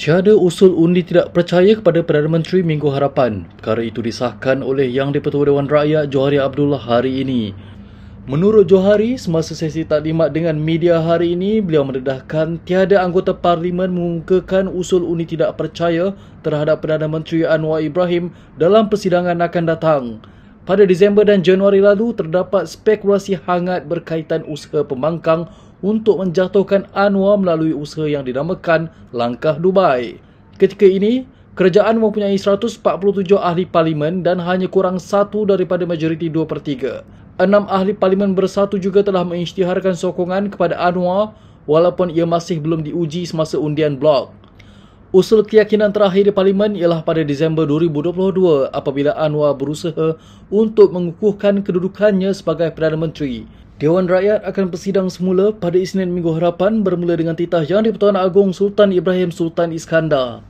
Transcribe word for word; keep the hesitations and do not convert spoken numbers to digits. Tiada usul undi tidak percaya kepada Perdana Menteri Minggu Harapan. Perkara itu disahkan oleh Yang di-Pertua Dewan Rakyat Johari Abdullah hari ini. Menurut Johari, semasa sesi taklimat dengan media hari ini, beliau mendedahkan tiada anggota parlimen mengemukakan usul undi tidak percaya terhadap Perdana Menteri Anwar Ibrahim dalam persidangan akan datang. Pada Disember dan Januari lalu, terdapat spekulasi hangat berkaitan usaha pembangkang untuk menjatuhkan Anwar melalui usaha yang dinamakan Langkah Dubai. Ketika ini, kerajaan mempunyai seratus empat puluh tujuh ahli parlimen dan hanya kurang satu daripada majoriti dua per tiga. Enam ahli parlimen bersatu juga telah mengisytiharkan sokongan kepada Anwar walaupun ia masih belum diuji semasa undian blok. Usul keyakinan terakhir di parlimen ialah pada Disember dua ribu dua puluh dua apabila Anwar berusaha untuk mengukuhkan kedudukannya sebagai Perdana Menteri. Dewan Rakyat akan bersidang semula pada Isnin Minggu Harapan bermula dengan titah Yang di-Pertuan Agong Sultan Ibrahim Sultan Iskandar.